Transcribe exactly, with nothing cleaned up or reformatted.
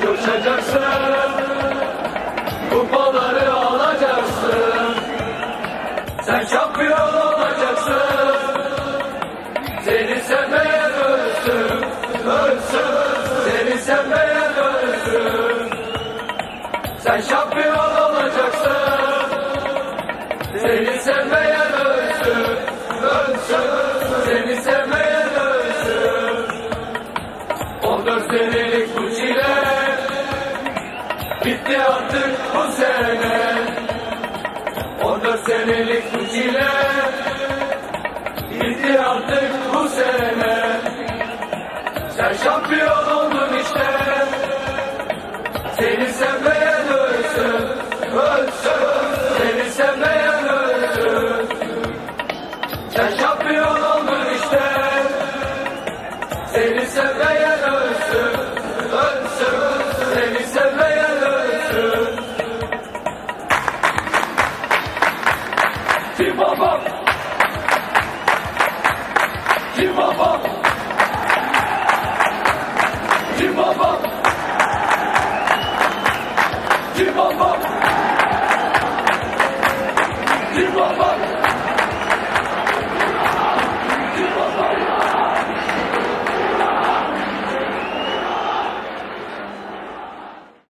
coşacaksın, kupaları alacaksın. Sen şampiyon olacaksın. Seni sevmeyen ölsün, ölsün. Seni sevmeyen ölsün. Sen şampiyon olacaksın. Seni sevmeyen ölsün, ölsün. Seni sevmeyen ölsün. on dört senelik bu çile bitti artık bu sene. on dört senelik bu çile bitti artık bu sene. Sen şampiyon oldun işte. Seni sevmeyen ölsün, ölsün. Seni sevmeyen ölsün. Sen şampiyon oldun işte. Seni sevmeyen ölsün, ölsün. Seni sevmeyen Kim babam? Kim babam?